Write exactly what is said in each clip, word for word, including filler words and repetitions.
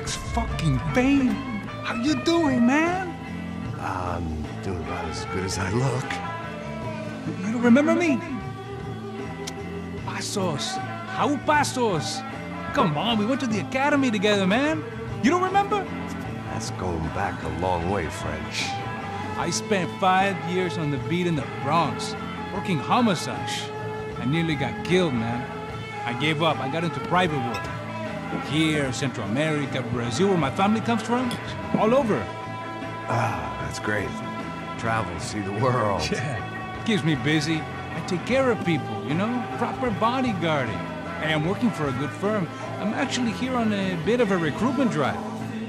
Max fucking Payne. How you doing, man? I'm doing about as good as I look. You remember me? Passos. How Passos? Come on, we went to the academy together, man. You don't remember? That's going back a long way, French. I spent five years on the beat in the Bronx, working homicide. I nearly got killed, man. I gave up. I got into private work. Here, Central America, Brazil, where my family comes from, all over. Ah, that's great. Travel, see the world. Yeah, keeps me busy. I take care of people, you know, proper bodyguarding. Hey, I'm working for a good firm. I'm actually here on a bit of a recruitment drive.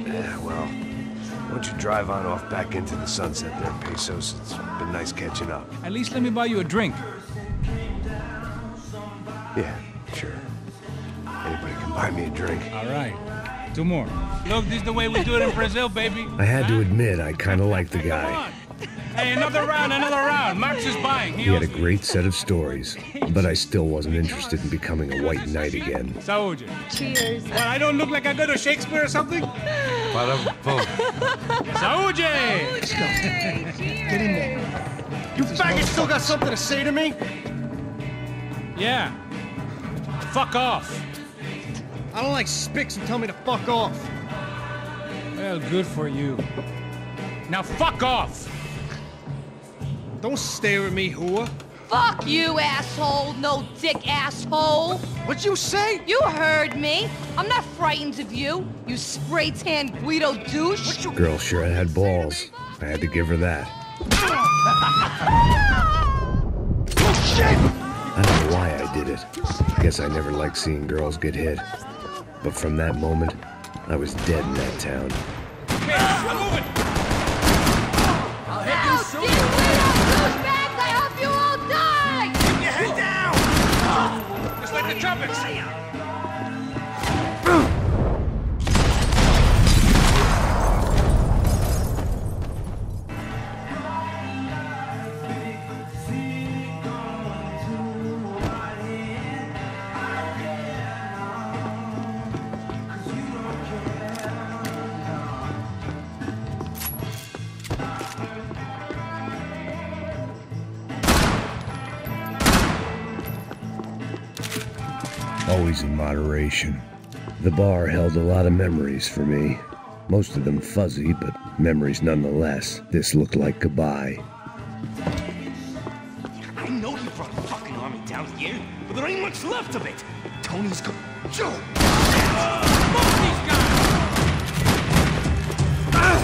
Yeah, well, why don't you drive on off back into the sunset there, Pesos? It's been nice catching up. At least let me buy you a drink. Yeah, sure. Anybody can buy me a drink. All right. Two more. Look, this is the way we do it in Brazil, baby. I had to admit, I kind of like the guy. Hey, another round, another round. Max is buying. He, he had a great set of stories, but I still wasn't interested in becoming a white knight again. Saúde. Cheers. Well, I don't look like I go to Shakespeare or something? Saúde! Cheers. Get in there. You faggot still got something to say to me? Yeah. Fuck off. I don't like spics who tell me to fuck off. Well, good for you. Now fuck off! Don't stare at me, whore. Fuck you, asshole, no dick asshole. What'd you say? You heard me. I'm not frightened of you, you spray-tan Guido douche. You... Girl sure had balls. I had to give her that. Oh, shit! I don't know why I did it. I guess I never liked seeing girls get hit. But from that moment, I was dead in that town. Okay, I'm moving! I'll hit you soon! The trumpets! Always in moderation. The bar held a lot of memories for me. Most of them fuzzy, but memories nonetheless. This looked like goodbye. I know you brought a fucking army down here, but there ain't much left of it. Tony's go- Joe! Uh, fuck these guys! Ah!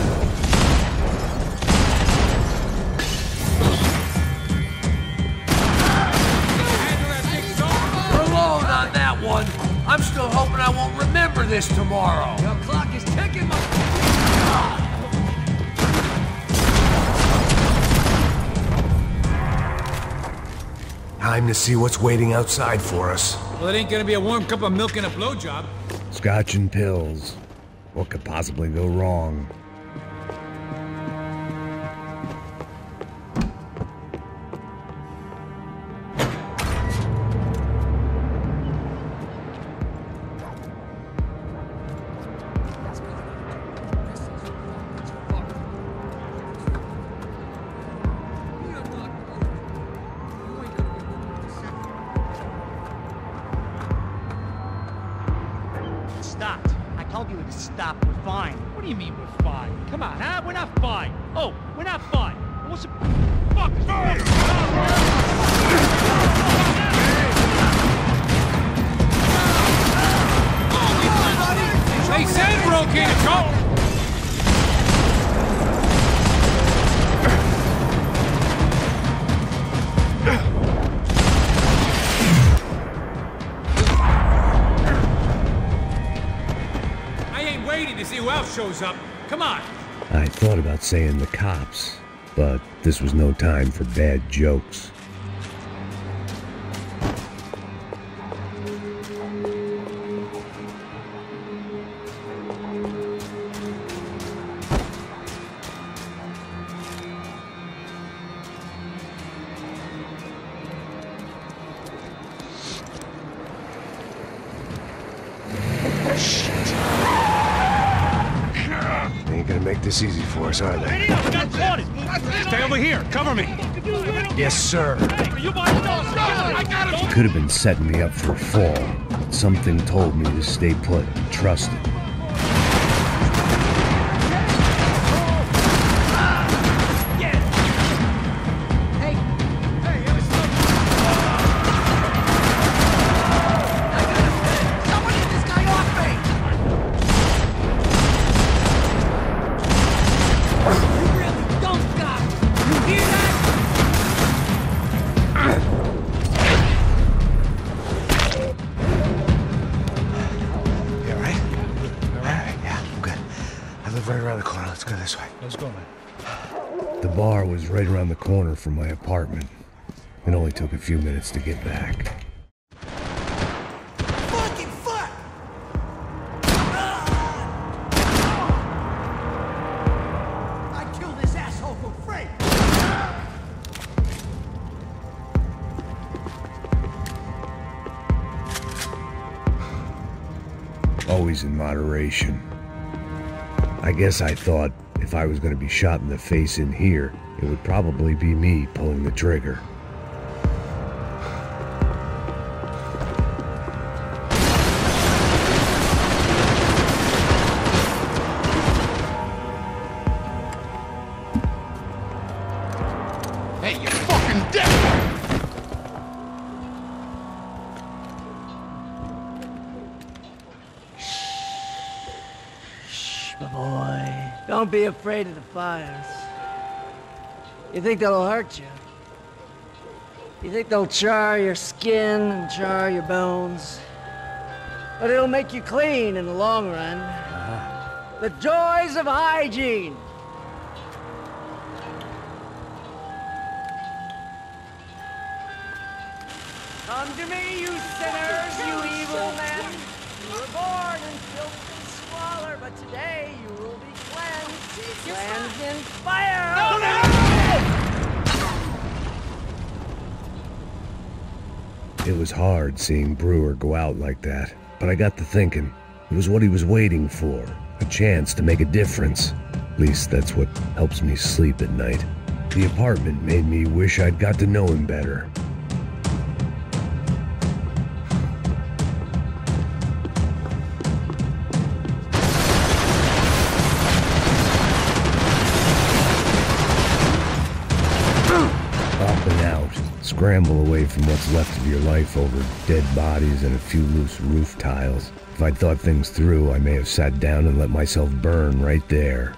We're alone on that one. I'm still hoping I won't remember this tomorrow. Your clock is ticking, my... Time to see what's waiting outside for us. Well, it ain't gonna be a warm cup of milk and a blowjob. Scotch and pills. What could possibly go wrong? Shows up. Come on. I thought about saying the cops, but this was no time for bad jokes. make this easy for us, are they? Stay over here. Cover me. Yes, sir. He could have been setting me up for a fall. But something told me to stay put and trust him. Corner from my apartment. It only took a few minutes to get back. Fucking fuck! I killed this asshole for free! Always in moderation. I guess I thought if I was going to be shot in the face in here, it would probably be me pulling the trigger. Hey, you're fucking dead! Shh, my boy. Don't be afraid of the fires. You think they'll hurt you? You think they'll char your skin and char your bones? But it'll make you clean in the long run. Uh-huh. The joys of hygiene! Come to me, you sinners, you evil men! You were born in filth and squalor, but today you will be cleansed. Cleansed in fire! No, no! It was hard seeing Brewer go out like that, but I got to thinking, it was what he was waiting for, a chance to make a difference. At least that's what helps me sleep at night. The apartment made me wish I'd got to know him better. Scramble away from what's left of your life over dead bodies and a few loose roof tiles. If I'd thought things through, I may have sat down and let myself burn right there.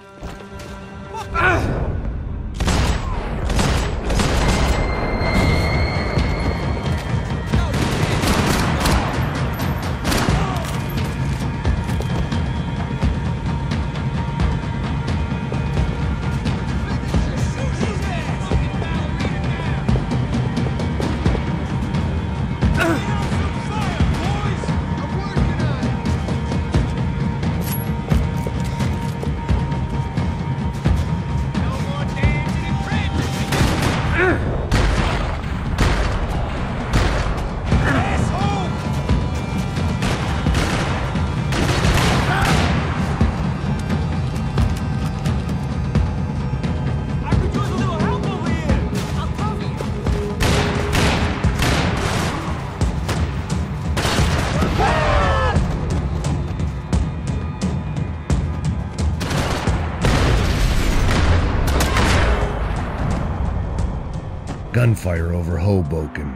Gunfire over Hoboken.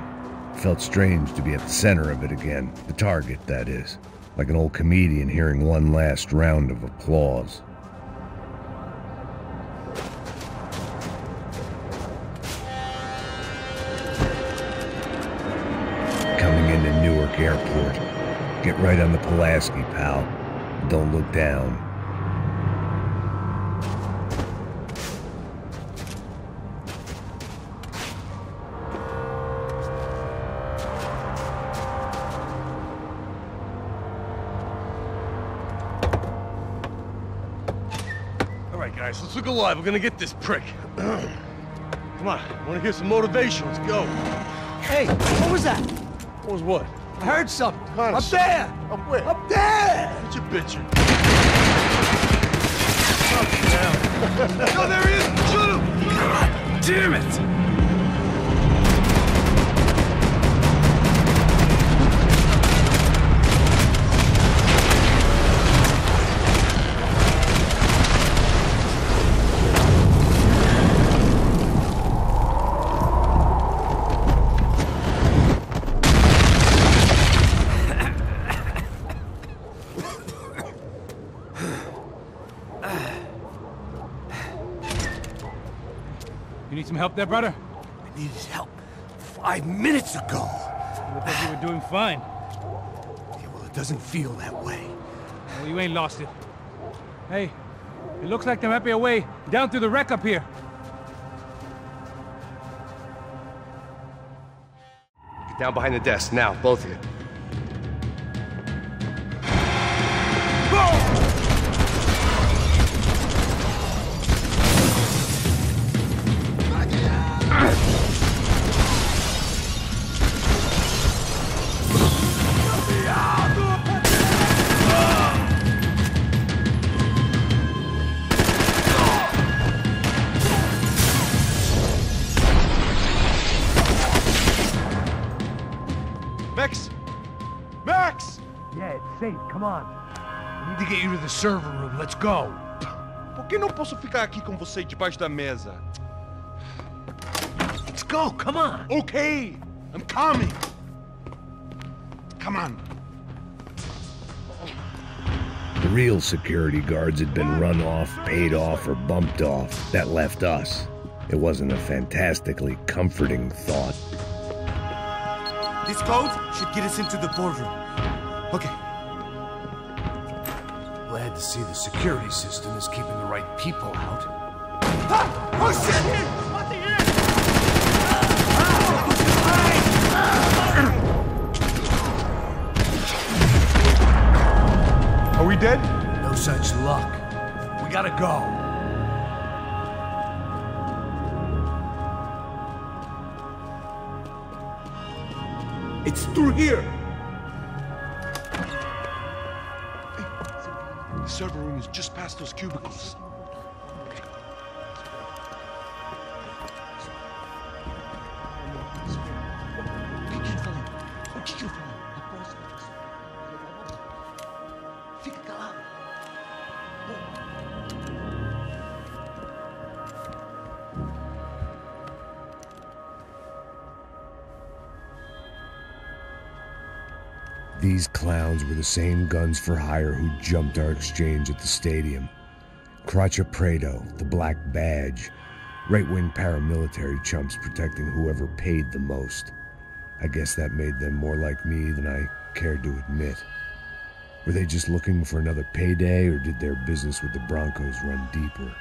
Felt strange to be at the center of it again, the target, that is. Like an old comedian hearing one last round of applause. Coming into Newark Airport. Get right on the Pulaski, pal. Don't look down. Let's look alive. We're gonna get this prick. Come on. I want to hear some motivation. Let's go. Hey, what was that? What was what? I heard something. Up there. Up where? Up there. Get your bitch. Up down. No, there he is! Shoot him! God damn it! Help there, brother? I needed help five minutes ago. You looked like you were doing fine. Yeah, well, it doesn't feel that way. Well, you ain't lost it. Hey, it looks like there might be a way down through the wreck up here. Get down behind the desk now, both of you. Whoa! Server room, let's go. Por que não posso ficar aqui com você debaixo da mesa? Let's go, come on. Okay, I'm coming. Come on. The real security guards had been run off, paid off, or bumped off. That left us. It wasn't a fantastically comforting thought. This code should get us into the boardroom. Okay. Glad to see the security system is keeping the right people out. Ah! Oh shit! What the heck? Ah! Are we dead? No such luck. We gotta go. It's through here. The server room is just past those cubicles. These clowns were the same guns for hire who jumped our exchange at the stadium. Cracha Preto, the black badge, right-wing paramilitary chumps protecting whoever paid the most. I guess that made them more like me than I cared to admit. Were they just looking for another payday, or did their business with the Broncos run deeper?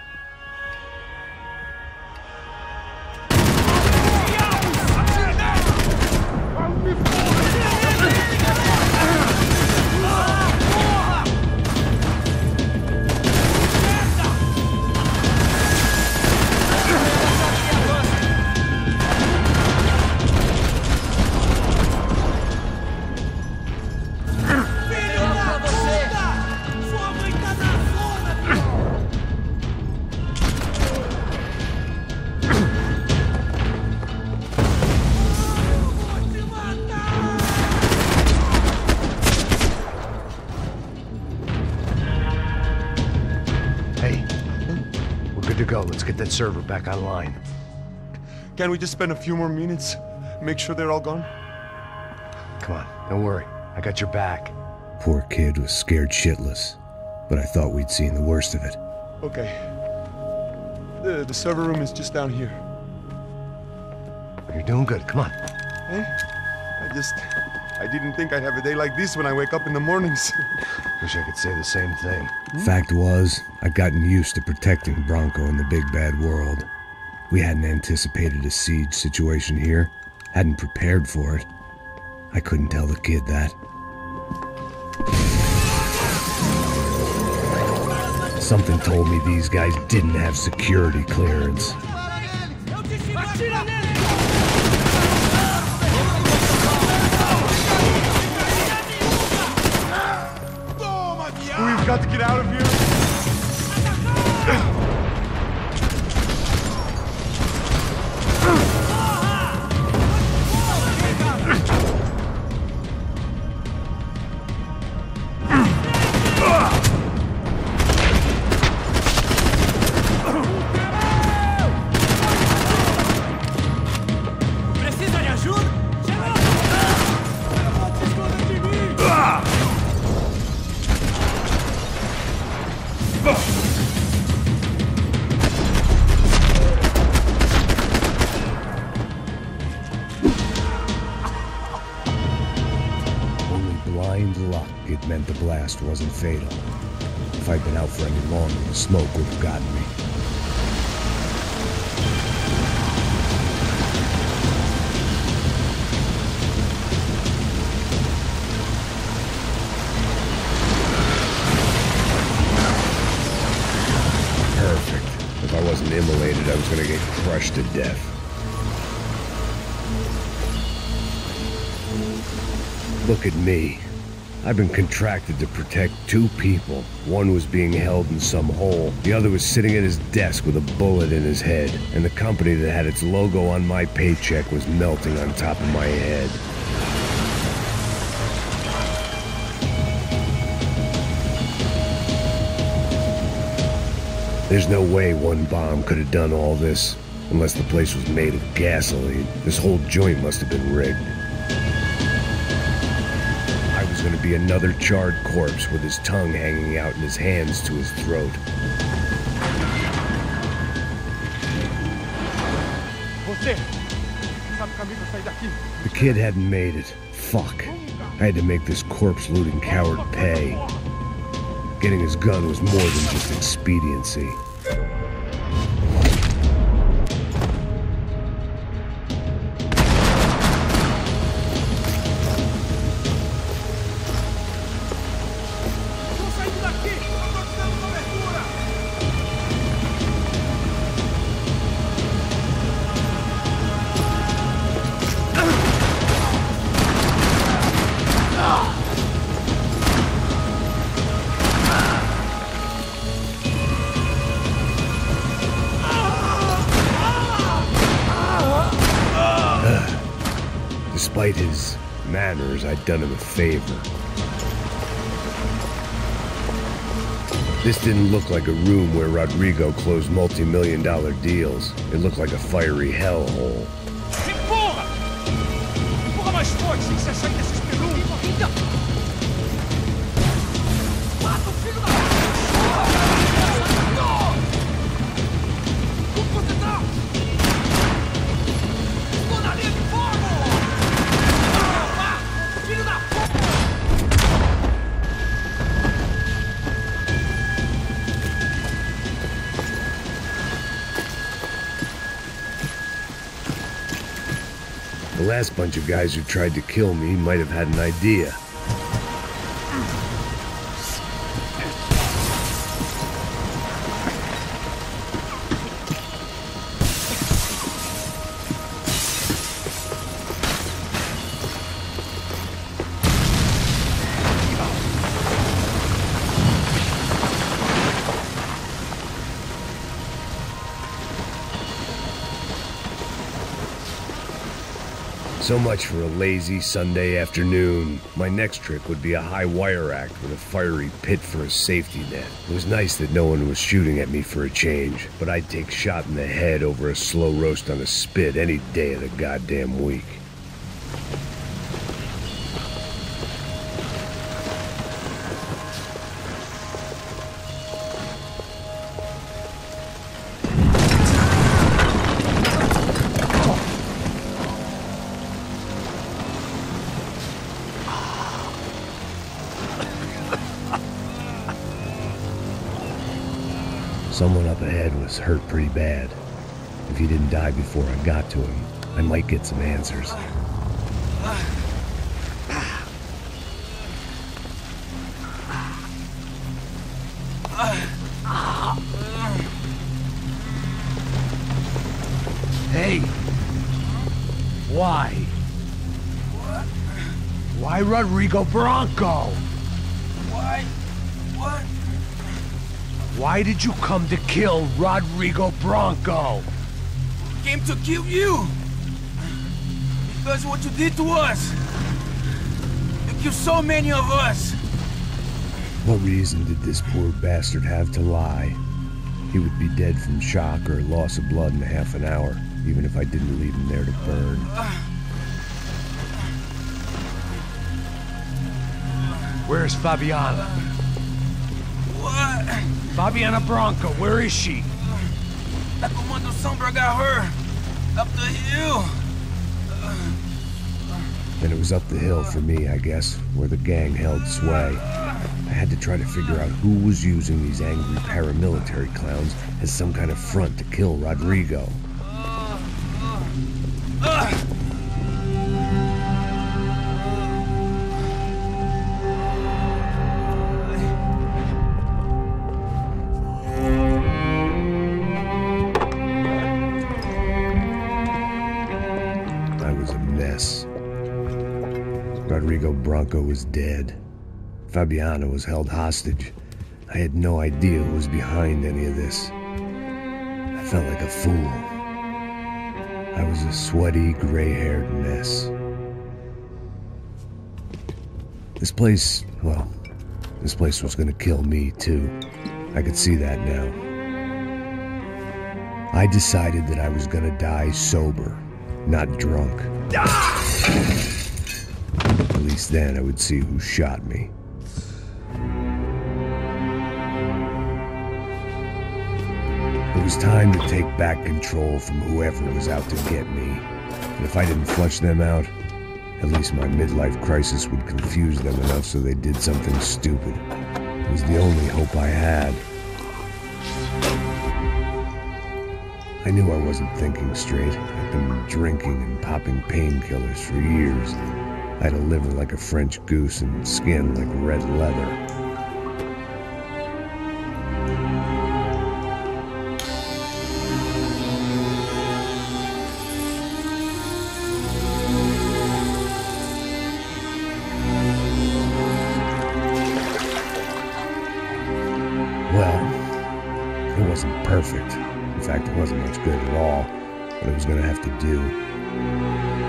That server back online. Can we just spend a few more minutes? Make sure they're all gone? Come on, don't worry. I got your back. Poor kid was scared shitless, but I thought we'd seen the worst of it. Okay. The, the server room is just down here. You're doing good, come on. Hey, I just... I didn't think I'd have a day like this when I wake up in the mornings. Wish I could say the same thing. Fact was, I'd gotten used to protecting Bronco in the big bad world. We hadn't anticipated a siege situation here, hadn't prepared for it. I couldn't tell the kid that. Something told me these guys didn't have security clearance. We've got to get out of here. meant the blast wasn't fatal. If I'd been out for any longer, the smoke would have gotten me. Perfect. If I wasn't immolated, I was gonna get crushed to death. Look at me. I've been contracted to protect two people. One was being held in some hole. The other was sitting at his desk with a bullet in his head. And the company that had its logo on my paycheck was melting on top of my head. There's no way one bomb could have done all this. Unless the place was made of gasoline. This whole joint must have been rigged. Going to be another charred corpse with his tongue hanging out and his hands to his throat. The kid hadn't made it. Fuck. I had to make this corpse-looting coward pay. Getting his gun was more than just expediency. Despite his manners, I'd done him a favor. This didn't look like a room where Rodrigo closed multi-million dollar deals. It looked like a fiery hellhole. The last bunch of guys who tried to kill me might have had an idea. So much for a lazy Sunday afternoon. My next trick would be a high wire act with a fiery pit for a safety net. It was nice that no one was shooting at me for a change, but I'd take shot in the head over a slow roast on a spit any day of the goddamn week. Someone up ahead was hurt pretty bad. If he didn't die before I got to him, I might get some answers. Hey! Why? What? Why Rodrigo Branco? Why? What? Why did you come to kill Rodrigo Branco? Came to kill you! Because what you did to us! You killed so many of us! What reason did this poor bastard have to lie? He would be dead from shock or loss of blood in half an hour, even if I didn't leave him there to burn. Where's Fabiana? What? Fabiana Branca, where is she? The Comando Sombra got her. Up the hill. Then it was up the hill for me, I guess, where the gang held sway. I had to try to figure out who was using these angry paramilitary clowns as some kind of front to kill Rodrigo. Rodrigo Branco was dead. Fabiana was held hostage. I had no idea who was behind any of this. I felt like a fool. I was a sweaty, gray-haired mess. This place, well, this place was gonna kill me, too. I could see that now. I decided that I was gonna die sober, not drunk. Ah! At least then I would see who shot me. It was time to take back control from whoever was out to get me. And if I didn't flush them out, at least my midlife crisis would confuse them enough so they did something stupid. It was the only hope I had. I knew I wasn't thinking straight. I'd been drinking and popping painkillers for years. I had a liver like a French goose and skin like red leather. Well, it wasn't perfect. In fact, it wasn't much good at all, but it was going to have to do.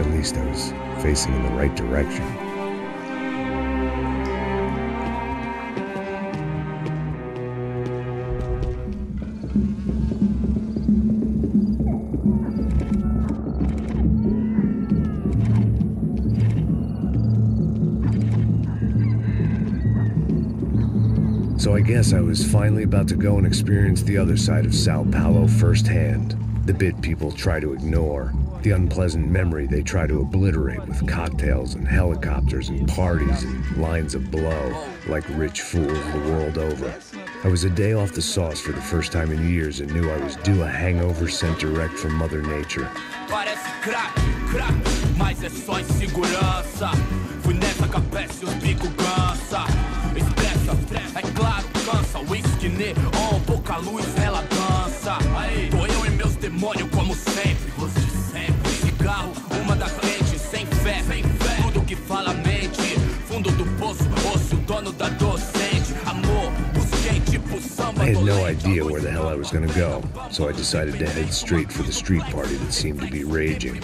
At least I was facing in the right direction. So I guess I was finally about to go and experience the other side of Sao Paulo firsthand. The bit people try to ignore. The unpleasant memory they try to obliterate with cocktails and helicopters and parties and lines of blow, like rich fools the world over. I was a day off the sauce for the first time in years and knew I was due a hangover sent direct from Mother Nature. I had no idea where the hell I was gonna go, so I decided to head straight for the street party that seemed to be raging.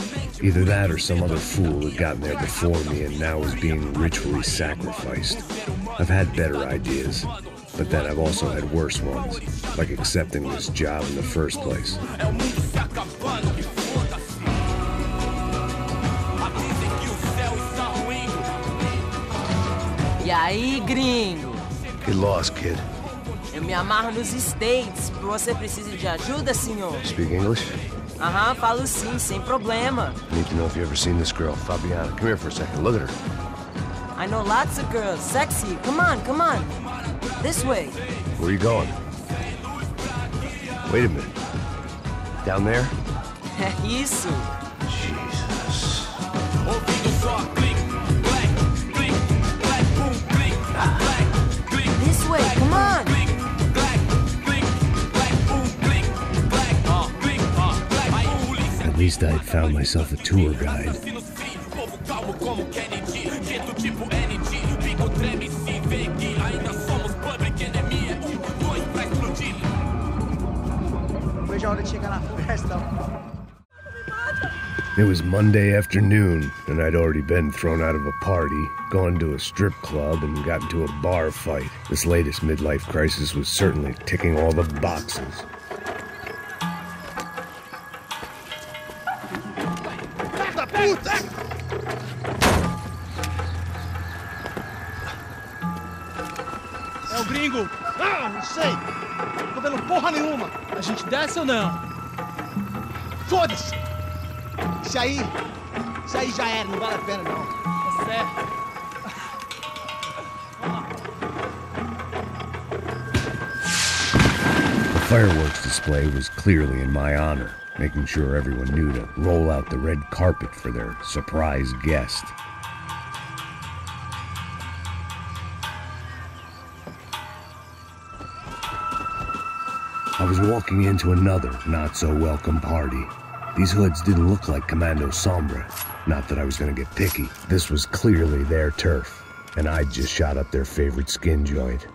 Either that or some other fool had gotten there before me and now was being ritually sacrificed. I've had better ideas, but then I've also had worse ones, like accepting this job in the first place. E aí, gringo? Get lost, kid. Eu me amarro nos States. Você precisa de ajuda, senhor? Speak English? Aham, falo sim, sem problema. I need to know if you've ever seen this girl, Fabiana. Come here for a second, look at her. I know lots of girls, sexy. Come on, come on. This way. Where are you going? Wait a minute. Down there? É isso. Jesus. This way, come on! At least I found myself a tour guide. It was Monday afternoon, and I'd already been thrown out of a party, gone to a strip club, and got into a bar fight. This latest midlife crisis was certainly ticking all the boxes. É o gringo. Ah, não sei. Tô vendo porra nenhuma. A gente desce ou não? Foda-se. Isso aí, isso aí já era, não vale a pena não. Tá certo. Fireworks display was clearly in my honor, making sure everyone knew to roll out the red carpet for their surprise guest. I was walking into another not-so-welcome party. These hoods didn't look like Comando Sombra. Not that I was going to get picky. This was clearly their turf, and I'd just shot up their favorite skin joint.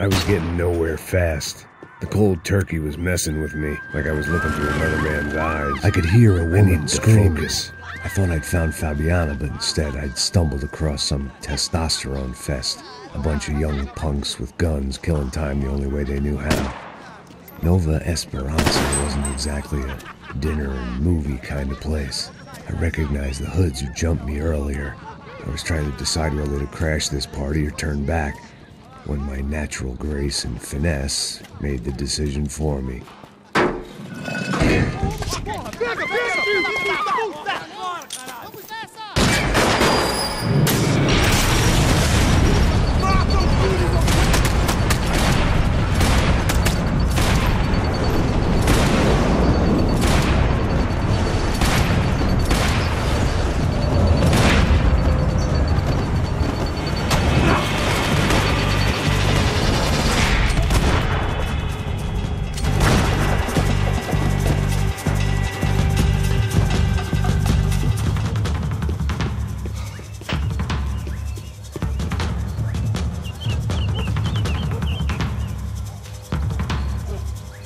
I was getting nowhere fast. The cold turkey was messing with me, like I was looking through another man's eyes. I could hear a woman scream. I thought I'd found Fabiana, but instead I'd stumbled across some testosterone fest. A bunch of young punks with guns killing time the only way they knew how. Nova Esperanza wasn't exactly a dinner and movie kind of place. I recognized the hoods who jumped me earlier. I was trying to decide whether to crash this party or turn back, when my natural grace and finesse made the decision for me.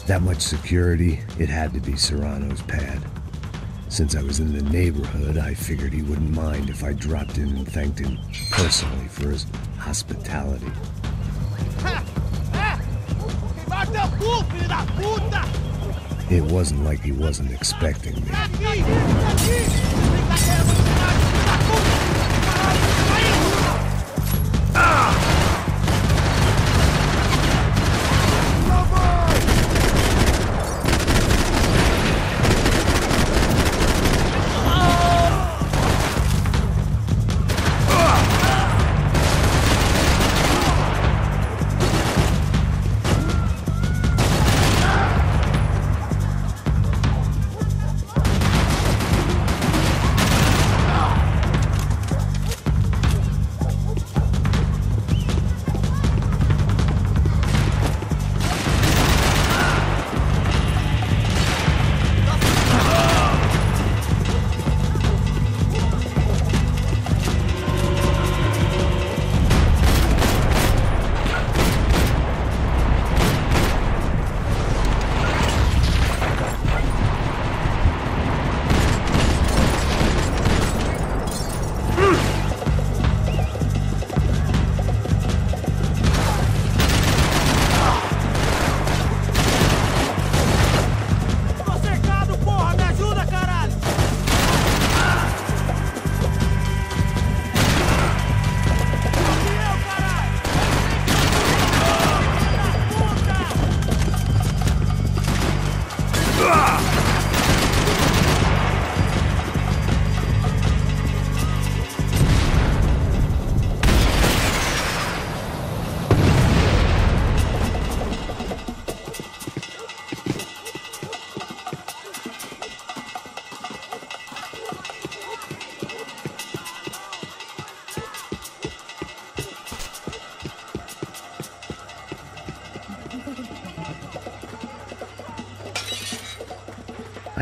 That much security, it had to be Serrano's pad. Since I was in the neighborhood, I figured he wouldn't mind if I dropped in and thanked him personally for his hospitality. It wasn't like he wasn't expecting me.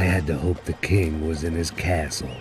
I had to hope the king was in his castle.